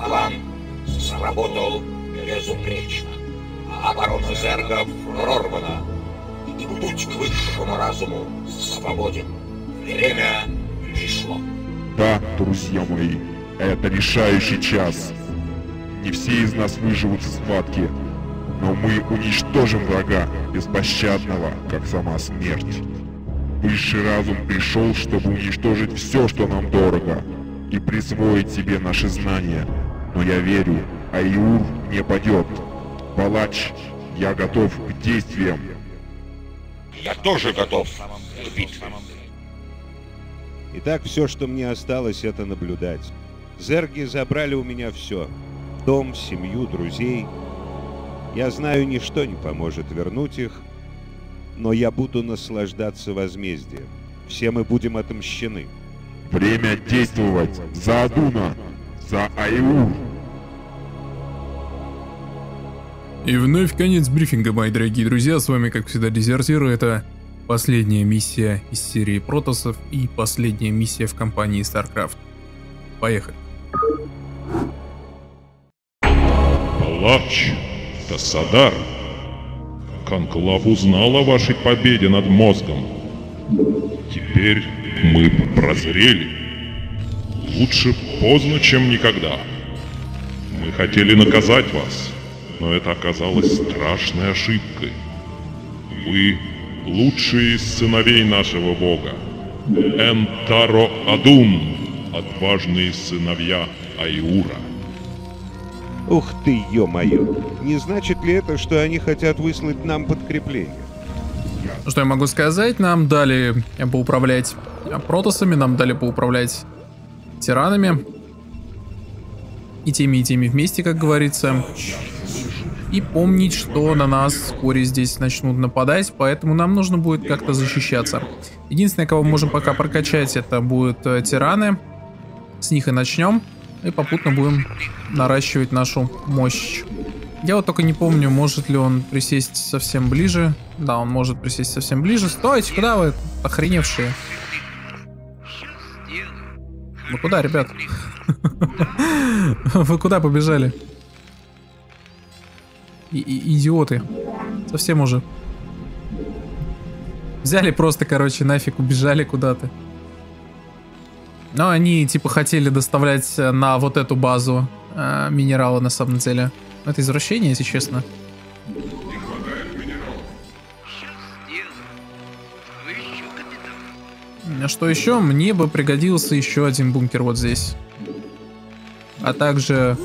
словам, сработал безупречно. Оборона зергов прорвана. И путь к высшему разуму свободен. Время пришло. Да, друзья мои, это решающий час. Не все из нас выживут в схватке, но мы уничтожим врага, беспощадного, как сама смерть. Высший разум пришел, чтобы уничтожить все, что нам дорого, и присвоить себе наши знания. Но я верю, Айур не падет. Палач, я готов к действиям. Я тоже готов к битвам. Итак, все, что мне осталось, это наблюдать. Зерги забрали у меня все. Дом, семью, друзей. Я знаю, ничто не поможет вернуть их, но я буду наслаждаться возмездием. Все мы будем отомщены. Время действовать! За Адуна! За Айур! И вновь конец брифинга, мои дорогие друзья. С вами, как всегда, Дезертир. Это последняя миссия из серии Протоссов и последняя миссия в компании StarCraft. Поехали. Палач Тасадар, конклав узнал о вашей победе над мозгом. Теперь мы прозрели. Лучше поздно, чем никогда. Мы хотели наказать вас, но это оказалось страшной ошибкой. Вы лучшие из сыновей нашего бога. Энтаро Адун, отважные сыновья Айура. Ух ты, ё-моё! Не значит ли это, что они хотят выслать нам подкрепление? Что я могу сказать? Нам дали поуправлять протоссами, нам дали поуправлять тиранами. И теми вместе, как говорится. И помнить, что на нас вскоре здесь начнут нападать, поэтому нам нужно будет как-то защищаться. Единственное, кого мы можем пока прокачать, это будут тираны. С них и начнем. И попутно будем наращивать нашу мощь. Я вот только не помню, может ли он присесть совсем ближе. Да, он может присесть совсем ближе. Стойте, куда вы, охреневшие? Вы куда, ребят? Вы куда побежали? Идиоты. Совсем уже. Взяли просто, короче, нафиг, убежали куда-то. Но они типа хотели доставлять на вот эту базу минералы на самом деле. Это извращение, если честно. Не хватает минералов. А что еще? Мне бы пригодился еще один бункер вот здесь. А также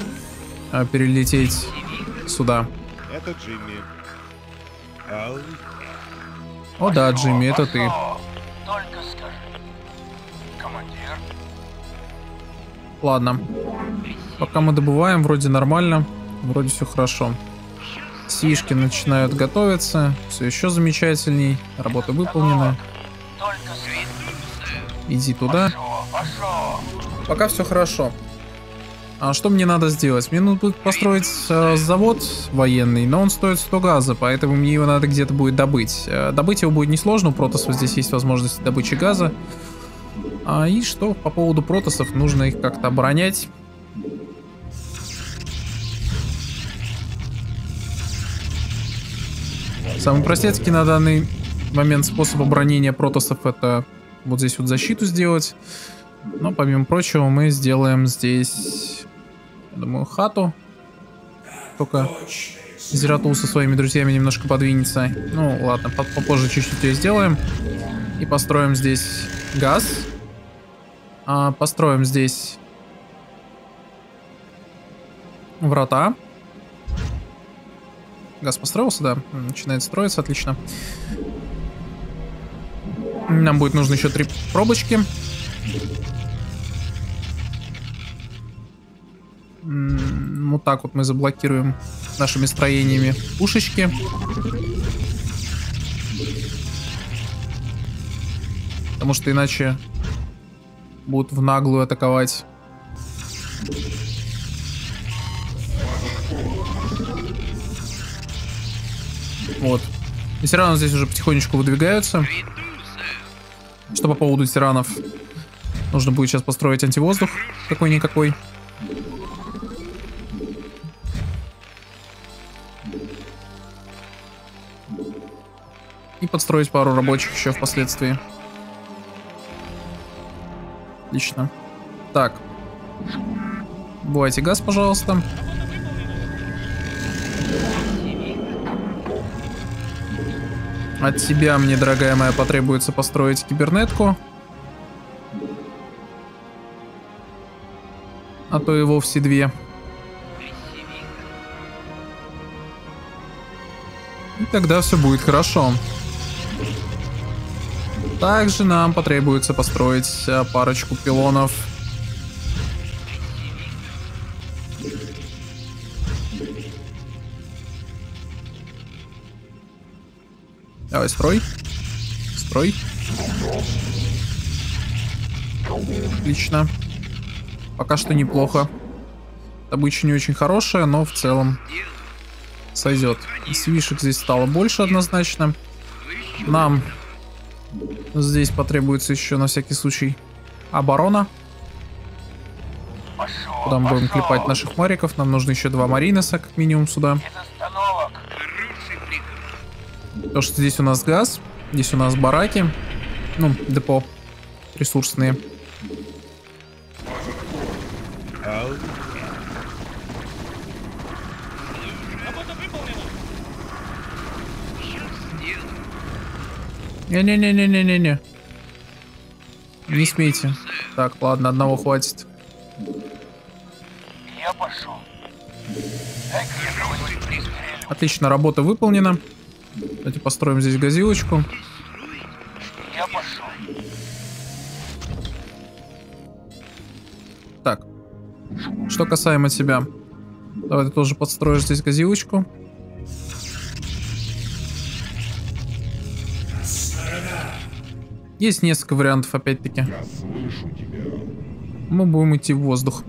перелететь сюда. Это Джимми. О да, Джимми, это ты. Ладно, пока мы добываем, вроде нормально, вроде все хорошо. Сишки начинают готовиться, все еще замечательней, работа выполнена. Иди туда. Пока все хорошо. А что мне надо сделать? Мне нужно будет построить завод военный, но он стоит 100 газа, поэтому мне его надо где-то будет добыть. Добыть его будет несложно, у Протосса здесь есть возможность добычи газа. И что по поводу протоссов, нужно их как-то оборонять. Самый простецкий на данный момент способ оборонения протоссов — это вот здесь вот защиту сделать. Но помимо прочего мы сделаем здесь, я думаю, хату. Только Зератул со своими друзьями немножко подвинется. Ну ладно, попозже чуть-чуть ее сделаем. И построим здесь газ. Построим здесь врата. Газ построился, да. Начинает строиться, отлично. Нам будет нужно еще 3 пробочки. Вот так вот мы заблокируем нашими строениями пушечки. Потому что иначе будут в наглую атаковать. Вот. И тираны здесь уже потихонечку выдвигаются. Что по поводу тиранов? Нужно будет сейчас построить антивоздух какой-никакой. подстроить пару рабочих еще впоследствии. Отлично. Так. Бывайте газ, пожалуйста. От тебя мне, дорогая моя, потребуется построить кибернетку. А то и вовсе две. И тогда все будет хорошо. Также нам потребуется построить парочку пилонов. Давай, строй. Строй. Отлично. Пока что неплохо. Добыча не очень хорошая, но в целом сойдет. Свишек здесь стало больше однозначно. Нам здесь потребуется еще на всякий случай оборона. Куда мы будем клепать наших мариков. Нам нужно еще 2 маринеса как минимум сюда. То, что здесь у нас газ, здесь у нас бараки, ну, депо ресурсные. Не-не-не-не-не-не-не. Не смейте. Так, ладно, одного хватит. Я пошел. Отлично, работа выполнена. Давайте построим здесь газилочку. Я пошел. Так. Что касаемо тебя. Давай ты тоже подстроишь здесь газилочку. Есть несколько вариантов, опять-таки. Я слышу тебя. Мы будем идти в воздух.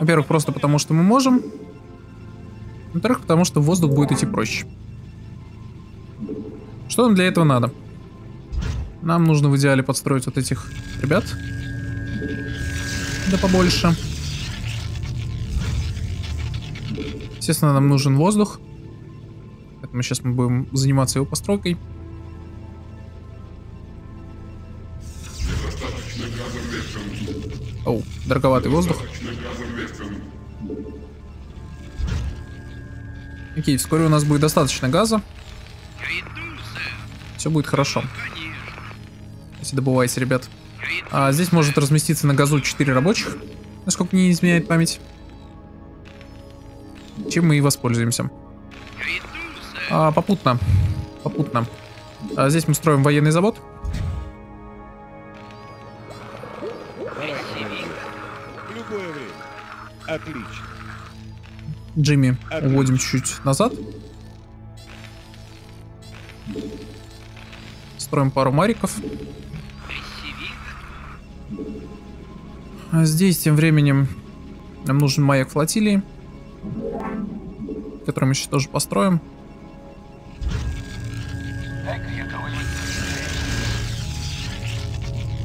Во-первых, просто потому что мы можем. Во-вторых, потому что воздух будет идти проще. Что нам для этого надо? Нам нужно в идеале подстроить вот этих ребят. Да побольше. Естественно, нам нужен воздух. Поэтому сейчас мы будем заниматься его постройкой. Оу, дороговатый воздух. Окей, вскоре у нас будет достаточно газа. Все будет хорошо. Если добываете, ребят. А здесь может разместиться на газу 4 рабочих, насколько не изменяет память. Чем мы и воспользуемся. Попутно. Попутно. Здесь мы строим военный завод. Отлично. Джимми уводим чуть-чуть назад. Строим пару мариков. А здесь тем временем нам нужен маяк флотилии, который мы сейчас тоже построим.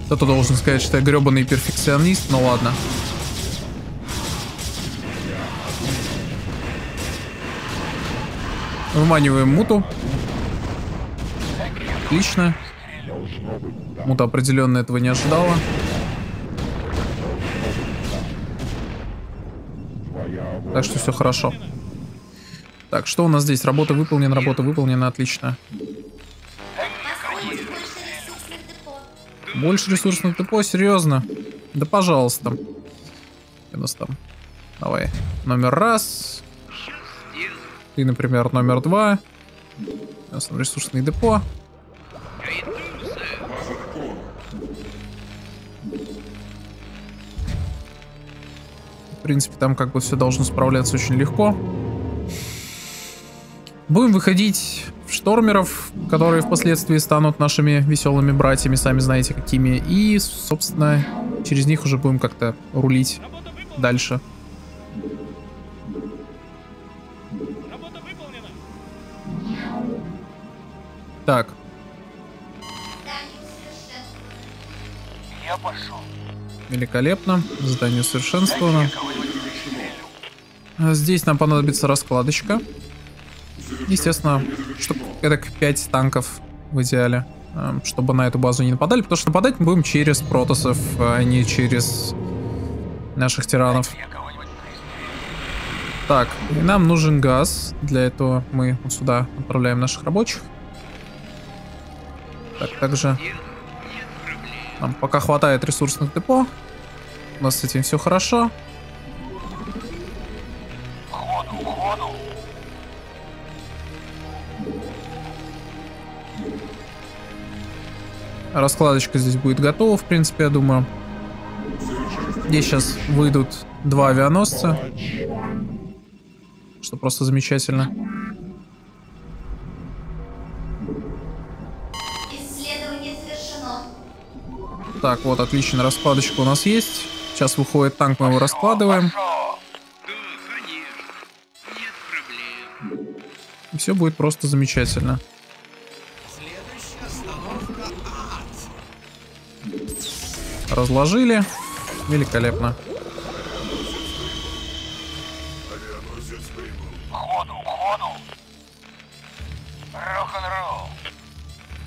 Кто-то должен сказать, что я гребаный перфекционист, но ладно. Выманиваем муту. Отлично. Мута определенно этого не ожидала. Так что все хорошо. Так, что у нас здесь? Работа выполнена, отлично. Больше ресурсных депо? Серьезно? Да пожалуйста. Что у нас там? Давай. Номер 1. И, например, номер 2. У нас там ресурсные депо. В принципе, там как бы все должно справляться очень легко. Будем выходить в штормеров, которые впоследствии станут нашими веселыми братьями, сами знаете какими. И, собственно, через них уже будем как-то рулить дальше. Так. Я пошел. Великолепно. Задание усовершенствовано. Здесь нам понадобится раскладочка. Естественно, чтобы это 5 танков в идеале, чтобы на эту базу не нападали, потому что нападать мы будем через протоссов, а не через наших тиранов. Так, и нам нужен газ. Для этого мы вот сюда отправляем наших рабочих. Так, также нам пока хватает ресурсных депо. У нас с этим все хорошо. Раскладочка здесь будет готова, в принципе, я думаю. Здесь сейчас выйдут 2 авианосца. Что просто замечательно. Исследование завершено. Так, вот, отлично, раскладочка у нас есть. Сейчас выходит танк, мы его раскладываем. И все будет просто замечательно. Разложили. Великолепно.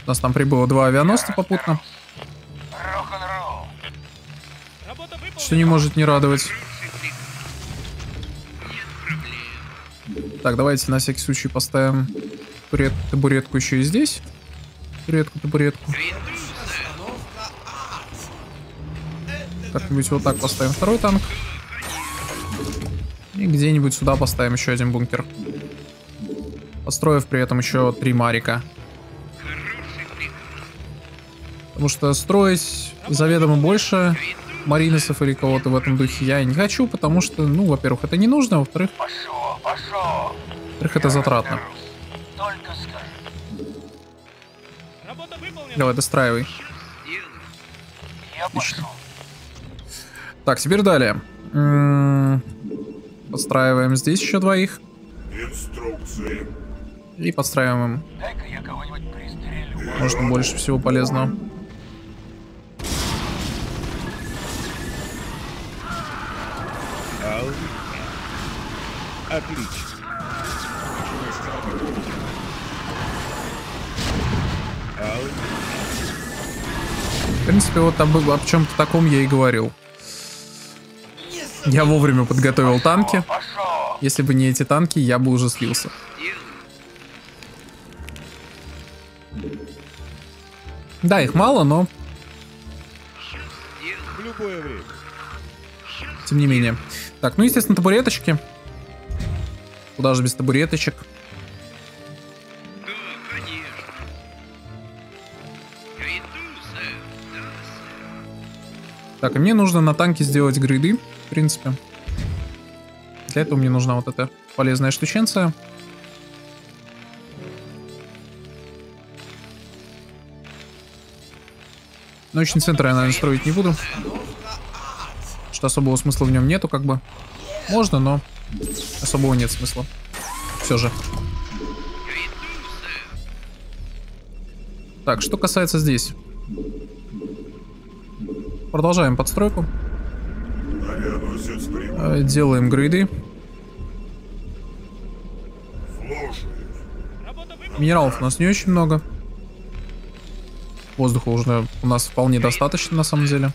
У нас там прибыло 2 авианосца попутно. Что не может не радовать. Так, давайте на всякий случай поставим табуретку еще и здесь. Табуретку. Как-нибудь вот так поставим второй танк. И где-нибудь сюда поставим еще один бункер. Построив при этом еще 3 марика. Потому что строить заведомо больше маринесов или кого-то в этом духе я не хочу, потому что, ну, во-первых, это не нужно, во-вторых, это затратно. Давай, достраивай. Отлично. Так, теперь далее. Подстраиваем здесь еще 2. И подстраиваем им. Можно больше всего полезного. Отлично. В принципе, вот об чем-то таком я и говорил. Я вовремя подготовил танки. Если бы не эти танки, я бы уже слился. Да, их мало, но... Тем не менее. Так, ну, естественно, табуреточки. Куда же без табуреточек? Так, и мне нужно на танке сделать гриды. В принципе, для этого мне нужна вот эта полезная штученция. Научный центр я, наверное, строить не буду, что особого смысла в нем нету, как бы. Можно, но особого нет смысла. Все же. Так, что касается здесь. Продолжаем подстройку. Делаем грейды. Минералов у нас не очень много. Воздуха уже у нас вполне достаточно, на самом деле.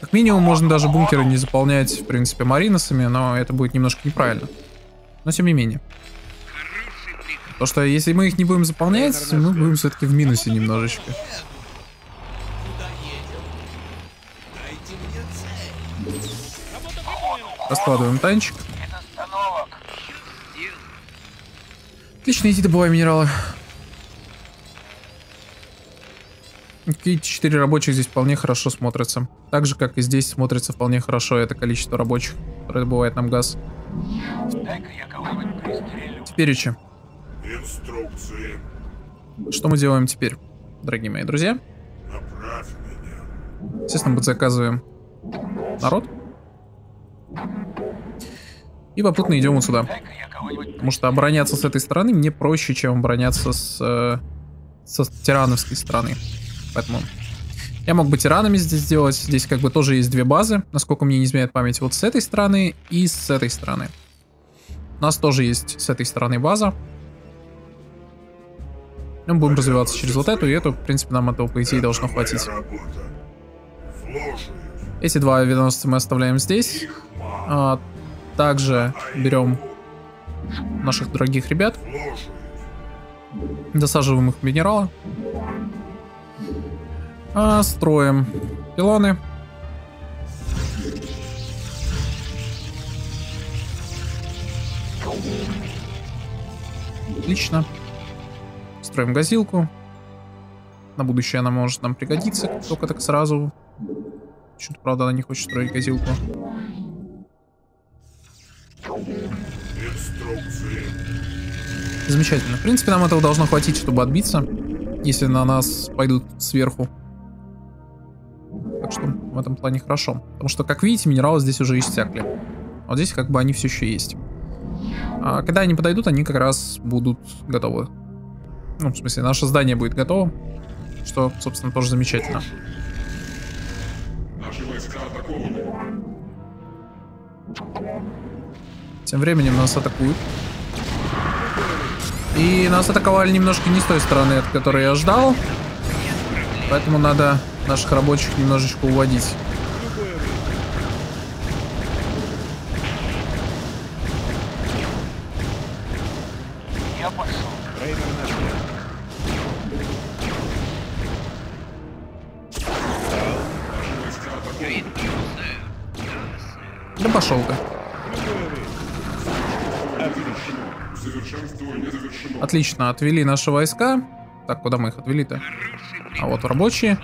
Как минимум можно даже бункеры не заполнять, в принципе, мариносами, но это будет немножко неправильно. Но тем не менее. Потому что если мы их не будем заполнять, мы будем все-таки в минусе немножечко. Раскладываем танчик. Отлично, иди добывай минералы. Какие 4 рабочих здесь вполне хорошо смотрятся. Так же, как и здесь смотрится вполне хорошо это количество рабочих, которое добывает нам газ. Теперь еще. Инструкции. Что мы делаем теперь, дорогие мои друзья? Естественно, подзаказываем народ. И попутно идем вот сюда. Потому что обороняться с этой стороны мне проще, чем обороняться со тирановской стороны. Поэтому Я мог бы тиранами здесь сделать. Здесь как бы тоже есть две базы, насколько мне не изменяет память. Вот с этой стороны и с этой стороны. У нас тоже есть с этой стороны база. Мы будем развиваться через вот эту и эту. В принципе, нам этого, по идее, должно хватить. Эти два авианосца мы оставляем здесь. Также берем наших дорогих ребят. Досаживаем их минерала. Строим пилоны. Отлично. Строим газилку. На будущее она может нам пригодиться. Только так сразу. Чуть, правда, она не хочет строить газилку. Замечательно. В принципе, нам этого должно хватить, чтобы отбиться, если на нас пойдут сверху. Так что в этом плане хорошо. Потому что, как видите, минералы здесь уже иссякли. А вот здесь как бы они все еще есть. А когда они подойдут, они как раз будут готовы. Ну, в смысле, наше здание будет готово. Что, собственно, тоже замечательно. Тем временем нас атакуют. И нас атаковали немножко не с той стороны, от которой я ждал. Поэтому надо наших рабочих немножечко уводить. Да пошел-ка. Отлично, отвели наши войска. Так, куда мы их отвели-то? А вот рабочие.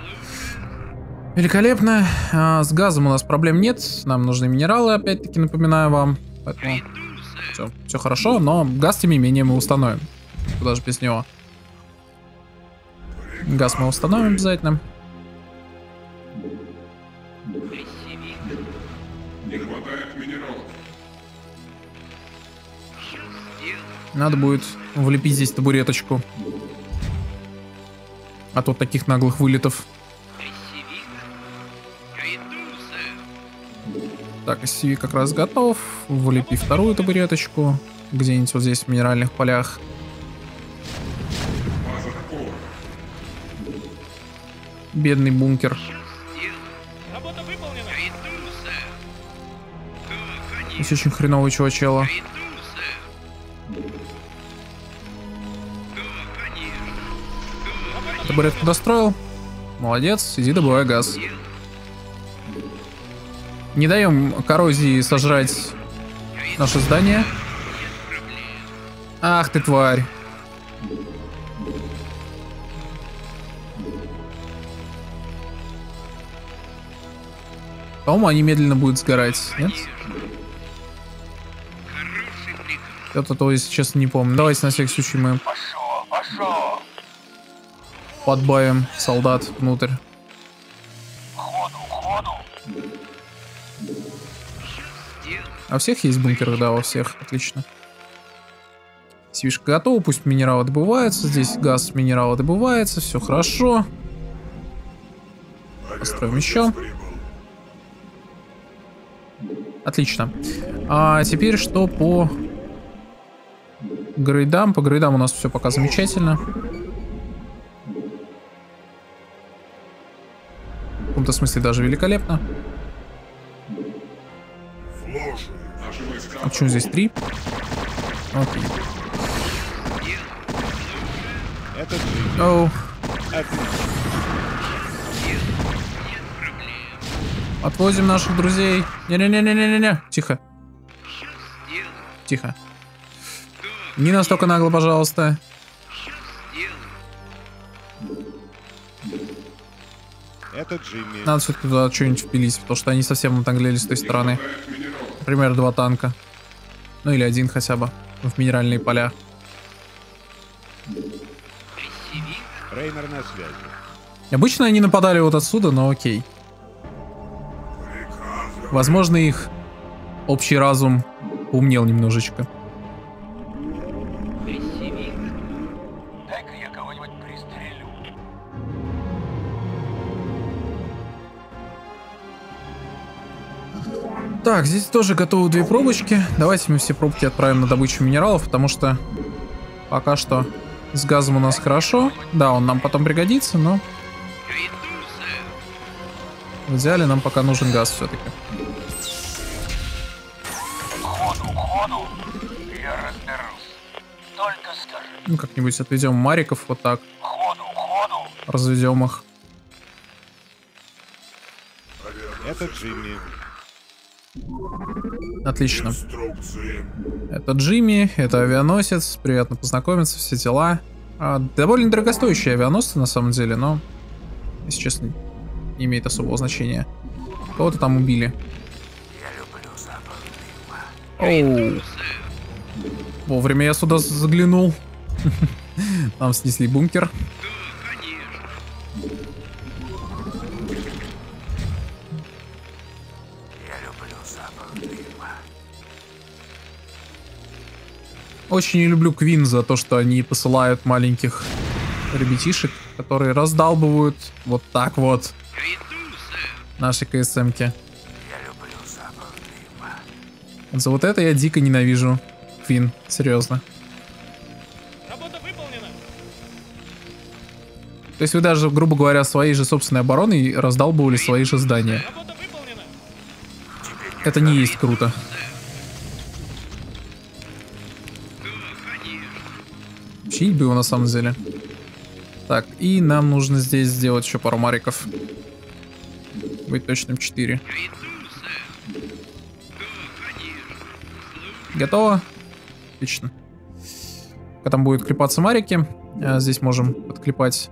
Великолепно. С газом у нас проблем нет. Нам нужны минералы, опять-таки, напоминаю вам. Поэтому все хорошо, но газ, тем не менее, мы установим. Куда же без него? Газ мы установим обязательно. Надо будет влепить здесь табуреточку. А то таких наглых вылетов. Так, SCV как раз готов. Влепи вторую табуреточку. Где-нибудь вот здесь в минеральных полях. Бедный бункер. Здесь очень хреновый чувачело. Табуретку достроил. Молодец, иди добывай газ. Не даем коррозии сожрать наше здание. Ах ты, тварь. По-моему, они медленно будут сгорать, нет? Это то, если честно, не помню. Давайте на всякий случай мы подбавим солдат внутрь. А у всех есть бункеры? Да, у всех. Отлично. Свишка готова. Пусть минералы добываются. Здесь газ минерала добывается. Все хорошо. Построим еще. Отлично. А теперь что по грейдам? По грейдам у нас все пока замечательно. В каком-то смысле даже великолепно. А почему здесь три? Окей. Оу. Отвозим наших друзей. Не-не-не-не-не-не. Тихо. Тихо. Не настолько нагло, пожалуйста. Надо все-таки туда что-нибудь впились, потому что они совсем отанглели с той стороны. Например, два танка. Ну или один хотя бы. В минеральные поля. Рейнер на связи. Обычно они нападали вот отсюда, но окей. Возможно, их общий разум умнел немножечко. Так, здесь тоже готовы две пробочки. Давайте мы все пробки отправим на добычу минералов, потому что пока что с газом у нас хорошо. Да, он нам потом пригодится, но в идеале нам пока нужен газ все-таки. Ну, как-нибудь отведем мариков вот так. Разведем их. Это Джимми. Отлично. Это Джимми, это авианосец. Приятно познакомиться, все дела. Довольно дорогостоящие авианосцы на самом деле, но, если честно, не имеет особого значения. Кого-то там убили. Оу. Вовремя я сюда заглянул. Нам снесли бункер. Очень не люблю Квин за то, что они посылают маленьких ребятишек, которые раздалбывают вот так вот наши КСМ-ки. За вот это я дико ненавижу Квин, серьезно. Работа выполнена. То есть вы даже, грубо говоря, своей же собственной обороной раздалбывали свои же здания. Это не есть круто. Чинить бы его на самом деле. Так, и нам нужно здесь сделать еще пару мариков. Быть точным 4. Готово? Отлично. Пока там будут клепаться марики, а здесь можем подклепать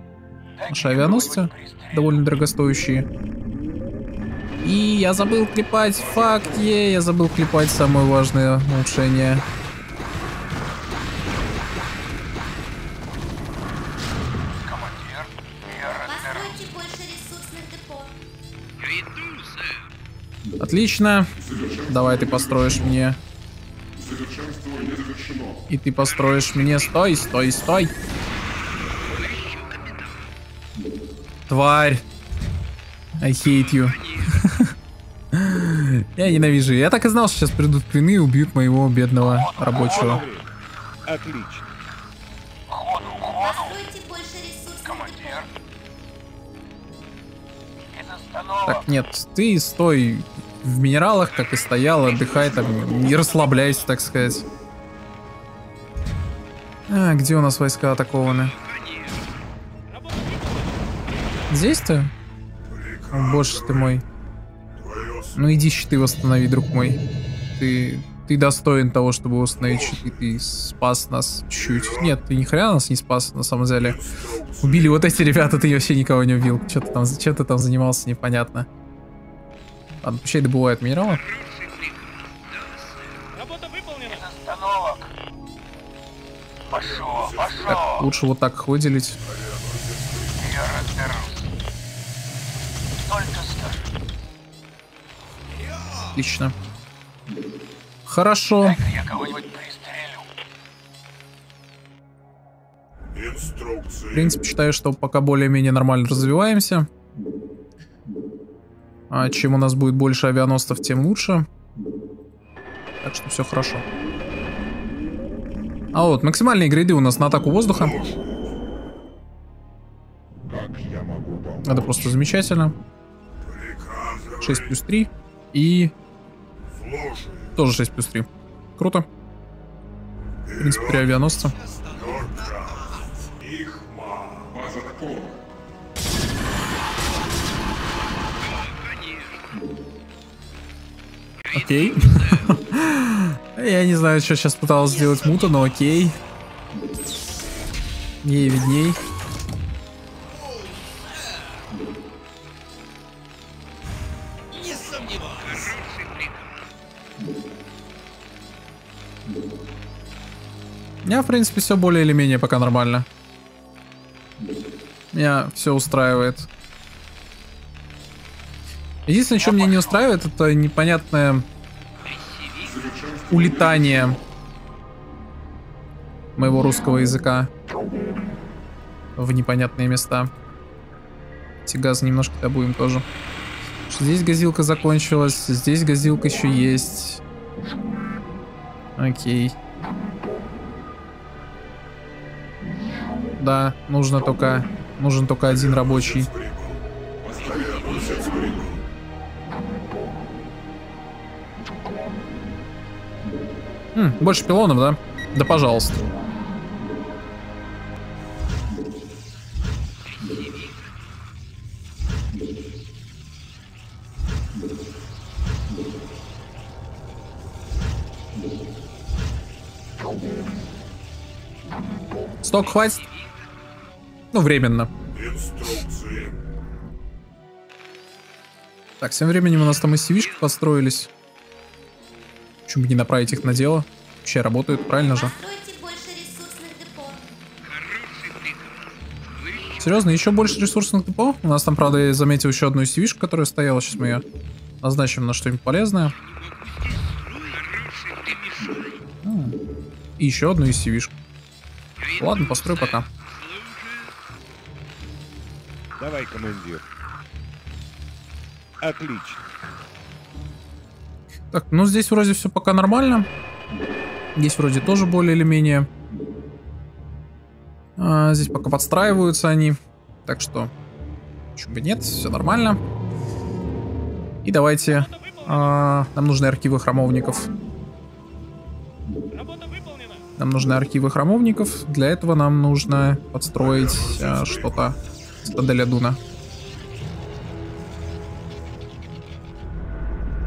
наши авианосцы, довольно дорогостоящие. И я забыл клепать, факт, я забыл клепать самое важное улучшение. Отлично. Давай ты построишь мне. И ты построишь мне. Стой, стой, стой. Тварь. I hate you. Я ненавижу. Я так и знал, что сейчас придут квины и убьют моего бедного рабочего. Отлично. Так, нет, ты стой в минералах, как и стоял, отдыхай там, не расслабляйся, так сказать. А, где у нас войска атакованы? Здесь ты? Боже ты мой. Ну иди щиты восстанови, друг мой. Ты достоин того, чтобы восстановить щиты. Ты спас нас чуть. Нет, ты ни хрена нас не спас, на самом деле. Убили вот эти ребята, ты вообще никого не убил. Чем ты там занимался, непонятно. Ладно, вообще добывают минералы. Так, лучше вот так их выделить. Отлично. Хорошо. Я кого-нибудь пристрелю. В принципе, считаю, что пока более-менее нормально развиваемся. А чем у нас будет больше авианосцев, тем лучше. Так что все хорошо. А вот, максимальные грейды у нас на атаку воздуха. Это просто замечательно. 6 плюс 3. И тоже 6 плюс 3. Круто. В принципе, 3 авианосца. Окей. Я не знаю, что сейчас пыталась сделать мута, но окей. Ей видней. У меня, в принципе, все более или менее пока нормально. Меня все устраивает. Единственное, что меня не устраивает, это непонятное улетание моего русского языка в непонятные места. Тигаз немножко добудем тоже. Здесь газилка закончилась. Здесь газилка еще есть. Окей. Да, нужен только один рабочий. Больше пилонов, да? Да, пожалуйста. Сток хватит? Ну, временно. Инструкции. Так, тем временем у нас там и сивишки построились. Почему бы не направить их на дело? Вообще работают, правильно же? Серьезно, еще больше ресурсных депо? У нас там, правда, я заметил еще одну сивишку, которая стояла. Сейчас мы ее назначим на что-нибудь полезное. И еще одну сивишку. Ладно, построю пока. Давай, командир. Отлично. Так, ну здесь вроде все пока нормально. Здесь вроде тоже более или менее. А, здесь пока подстраиваются они. Так что, почему бы нет, все нормально. И давайте... нам нужны архивы храмовников. Нам нужны архивы храмовников. Для этого нам нужно подстроить что-то. Цитадель Адуна.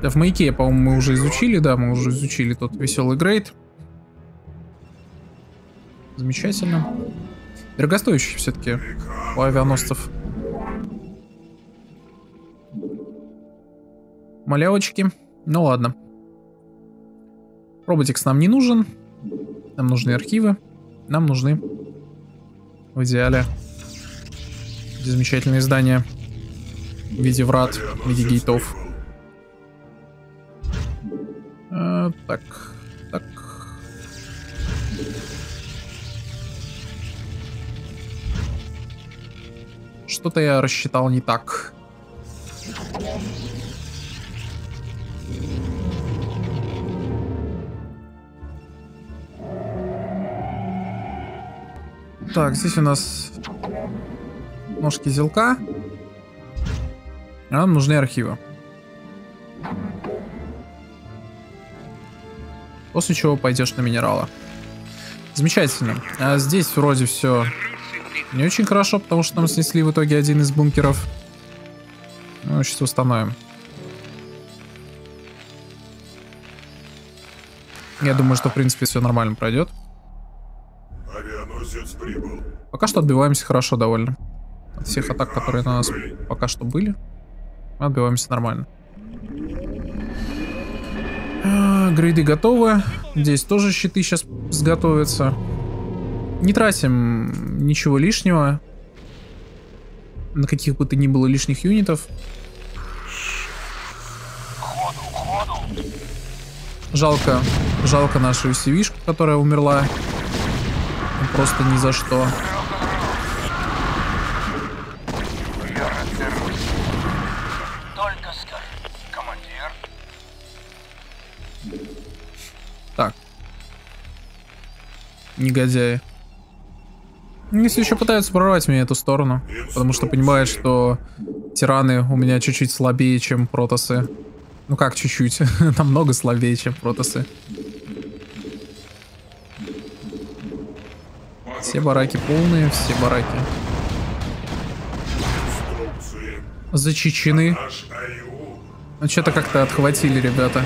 Да, в маяке, по-моему, мы уже изучили. Да, мы уже изучили тот веселый грейд. Замечательно. Дорогостоящий все-таки у авианосцев. Малявочки. Ну ладно. Роботикс нам не нужен. Нам нужны архивы. Нам нужны в идеале замечательные здания в виде врат, в виде гейтов. Так, так. Что-то я рассчитал не так. Так, здесь у нас ножки зелка. А нам нужны архивы. После чего пойдешь на минералы. Замечательно. А здесь вроде все не очень хорошо, потому что нам снесли в итоге один из бункеров. Ну, сейчас установим. Я думаю, что в принципе все нормально пройдет. Пока что отбиваемся хорошо довольно. От всех атак, которые на нас пока что были, мы отбиваемся нормально. Грейды готовы. Здесь тоже щиты сейчас сготовятся. Не тратим ничего лишнего. На каких бы то ни было лишних юнитов. Жалко, жалко нашу сивишку, которая умерла. Просто ни за что. Только скажи, командир. Так. Негодяи. Если еще пытаются прорвать меня эту сторону. Потому что понимают, что тираны у меня чуть-чуть слабее, чем протоссы. Ну как чуть-чуть? Намного слабее, чем протоссы. Все бараки полные, все бараки зачищены. Ну что-то как-то отхватили, ребята.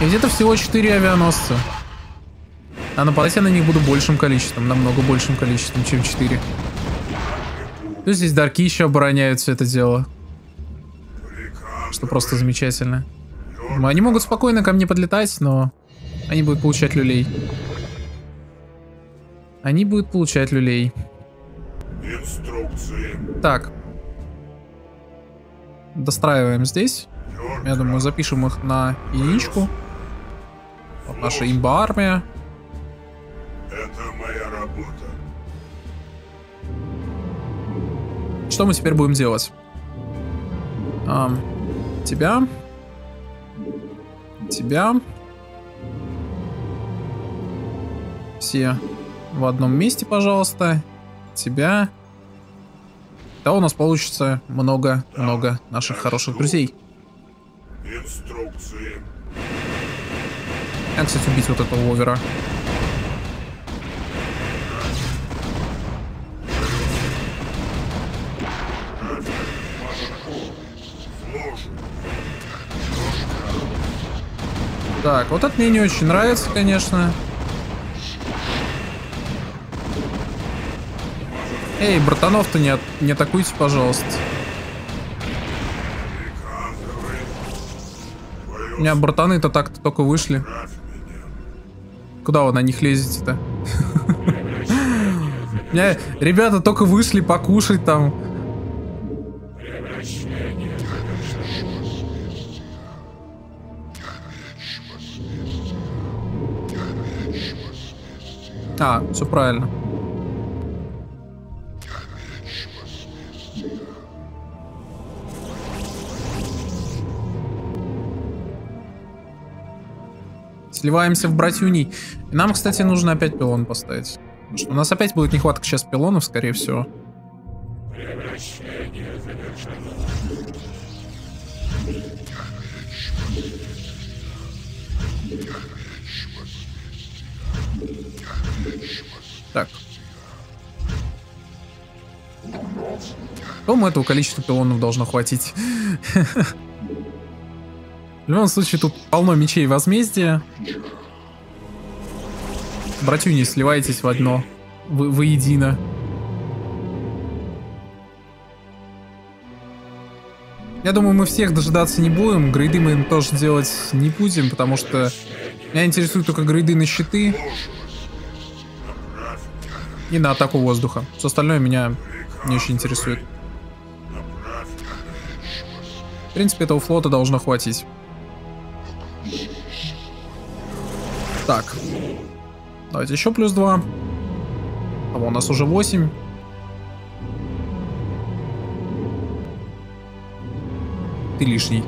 И где-то всего 4 авианосца. А нападать я на них буду большим количеством, намного большим количеством, чем 4. Ну, здесь дарки еще обороняют все это дело. Что просто замечательно. Они могут спокойно ко мне подлетать, но они будут получать люлей. Они будут получать люлей. Так. Достраиваем здесь. Я думаю, запишем их на единичку. Вот наша имба-армия. Это моя работа. Что мы теперь будем делать? Тебя. Все в одном месте, пожалуйста. Тебя. Да, у нас получится много наших хороших друзей. Инструкции. Я, кстати, убить вот этого овера. Так, вот это мне не очень нравится, конечно. Эй, братанов-то не атакуйте, пожалуйста. У меня братаны-то так-то только вышли. Куда вы на них лезете-то? У меня ребята только вышли покушать там. А, все правильно. Сливаемся в братюней. И нам, кстати, нужно опять пилон поставить. Потому что у нас опять будет нехватка сейчас пилонов, скорее всего. Так. По-моему, этого количества пилонов должно хватить. В любом случае, тут полно мечей возмездия. Братюни, сливайтесь в одно. Воедино. Я думаю, мы всех дожидаться не будем. Грейды мы тоже делать не будем, потому что меня интересуют только грейды на щиты и на атаку воздуха. Все остальное меня не очень интересует. В принципе, этого флота должно хватить. Так. Давайте еще плюс 2. А у нас уже 8. Ты лишний.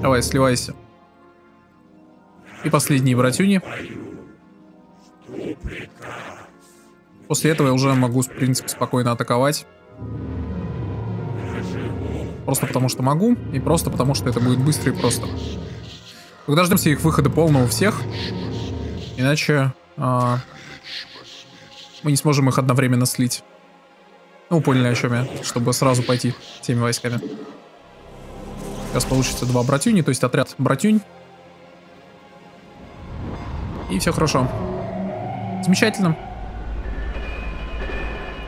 Давай, сливайся. И последние братюни. После этого я уже могу, в принципе, спокойно атаковать. Просто потому, что могу. И просто потому, что это будет быстро и просто. Мы дождемся их выхода полного всех. Иначе мы не сможем их одновременно слить. Ну, поняли, о чем я. Чтобы сразу пойти теми войсками. Сейчас получится 2 братюни, то есть отряд братюнь. И все хорошо. Замечательно.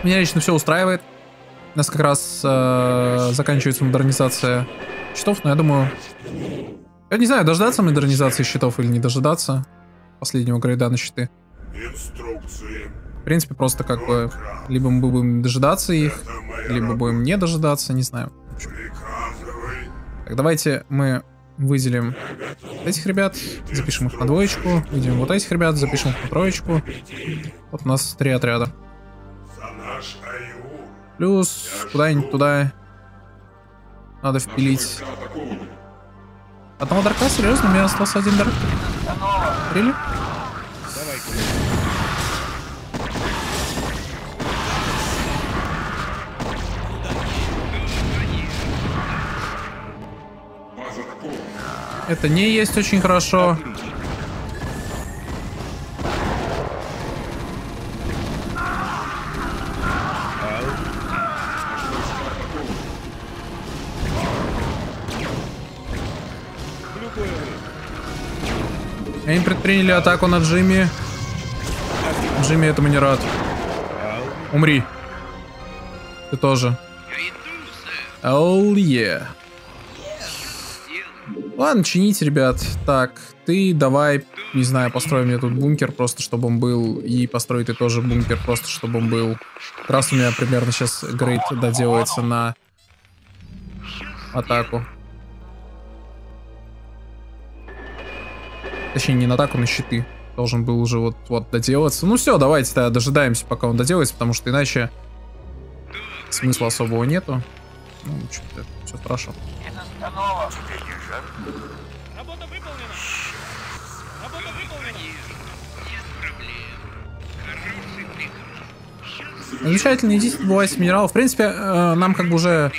Меня лично все устраивает. У нас как раз заканчивается модернизация щитов, но я думаю... Я не знаю, дождаться модернизации щитов или не дожидаться последнего грейда на щиты. В принципе, просто как бы... Либо мы будем дожидаться их, либо будем не дожидаться, не знаю. Так, давайте мы выделим этих ребят, запишем их на двоечку, выделим вот этих ребят, запишем их на троечку. Вот у нас 3 отряда. Плюс куда-нибудь туда надо впилить. Одного дарка? Серьезно? У меня остался один дарк? Рили? Это не есть очень хорошо. Они предприняли атаку на Джимми. Джимми этому не рад. Умри. Ты тоже. Оу, е. Ладно, чинить, ребят. Так, ты давай, не знаю, построй мне тут бункер, просто чтобы он был. И построй ты тоже бункер, просто чтобы он был. Как раз у меня примерно сейчас грейд доделается на атаку. Точнее, не на атаку, на щиты. Должен был уже вот доделаться. Ну все, давайте тогда дожидаемся, пока он доделается, потому что иначе смысла особого нету. Ну, что-то все хорошо. Работа выполнена. Работа выполнена. Нет проблем. Замечательно, идите добывать минералы. В принципе, нам как бы уже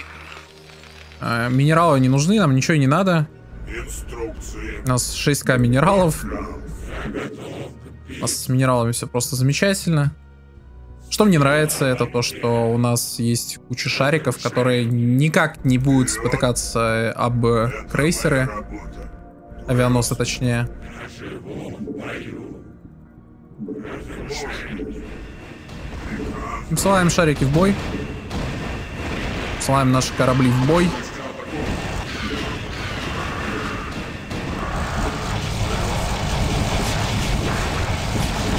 минералы не нужны, нам ничего не надо. У нас 6К минералов. У нас с минералами все просто замечательно. Что мне нравится, это то, что у нас есть куча шариков, которые никак не будут спотыкаться об крейсеры. Авианосы, точнее. Посылаем шарики в бой. Посылаем наши корабли в бой.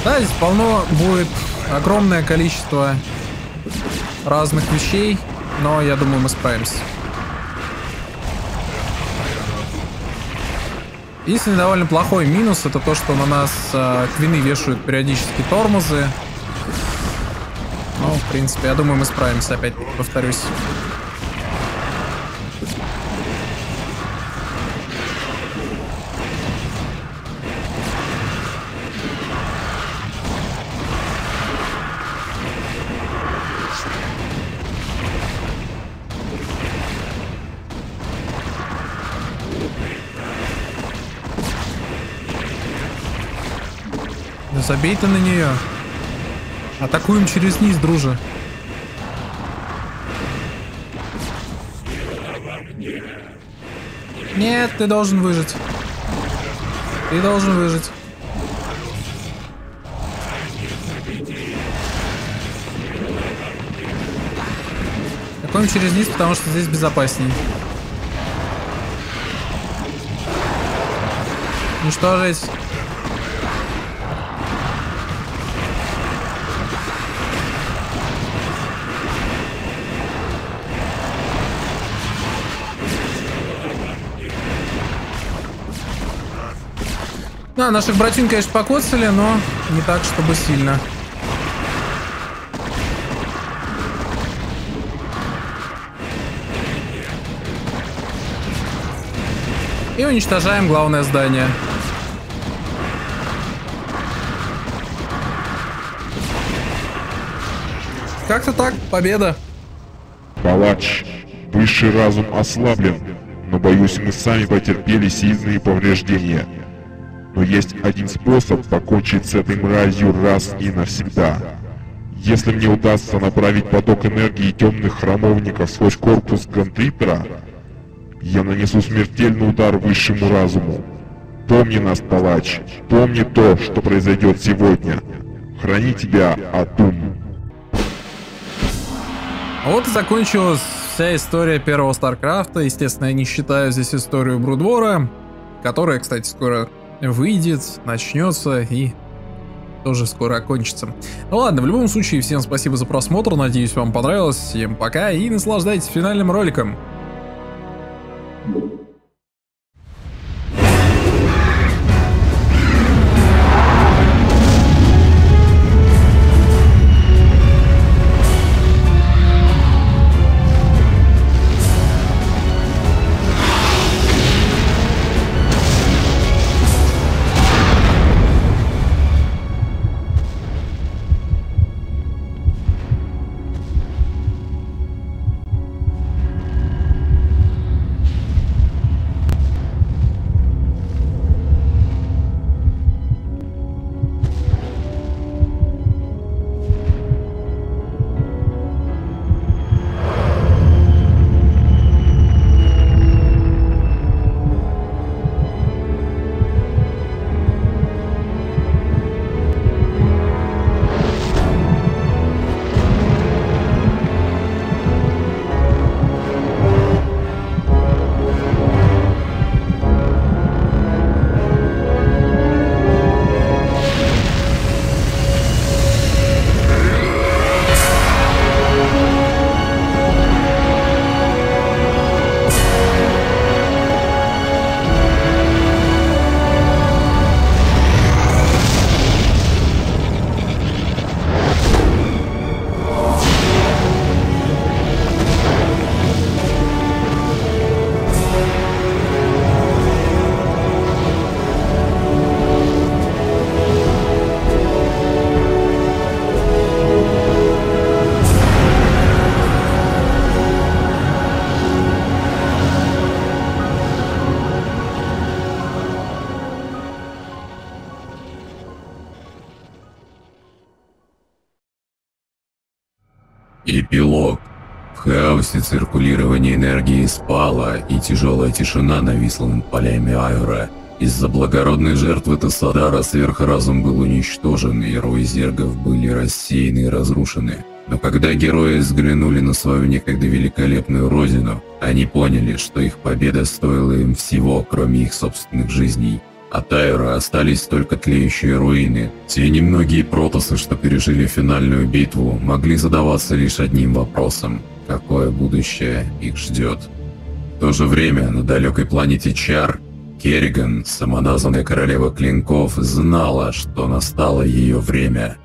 Да, здесь полно будет огромное количество разных вещей, но я думаю, мы справимся. Единственный довольно плохой минус — это то, что на нас квины вешают периодически тормозы. Ну, в принципе, я думаю, мы справимся, опять повторюсь. Забей ты на нее. Атакуем через низ, друже. Нет, ты должен выжить. Ты должен выжить. Атакуем через низ, потому что здесь безопасней. Ну что, жесть? Да, наших братюнь, конечно, покоцали, но не так, чтобы сильно. И уничтожаем главное здание. Как-то так, победа. Палач, высший разум ослаблен, но, боюсь, мы сами потерпели сильные повреждения. Но есть один способ покончить с этой мразью раз и навсегда. Если мне удастся направить поток энергии темных храмовников сквозь корпус Гантрипера, я нанесу смертельный удар высшему разуму. Помни нас, палач. Помни то, что произойдет сегодня. Храни тебя, Адун. Вот и закончилась вся история первого StarCraft'а. Естественно, я не считаю здесь историю Брудвора, которая, кстати, скоро выйдет, начнется и тоже скоро окончится. Ну ладно, в любом случае, всем спасибо за просмотр, надеюсь, вам понравилось, всем пока и наслаждайтесь финальным роликом. Эпилог. В хаосе циркулирование энергии спало, и тяжелая тишина нависла над полями Айура. Из-за благородной жертвы Тасадара сверхразум был уничтожен, и рои зергов были рассеяны и разрушены. Но когда герои взглянули на свою некогда великолепную родину, они поняли, что их победа стоила им всего, кроме их собственных жизней. От Айура остались только тлеющие руины. Те немногие протоссы, что пережили финальную битву, могли задаваться лишь одним вопросом – какое будущее их ждет? В то же время на далекой планете Чар Керриган, самоназванная королева клинков, знала, что настало ее время.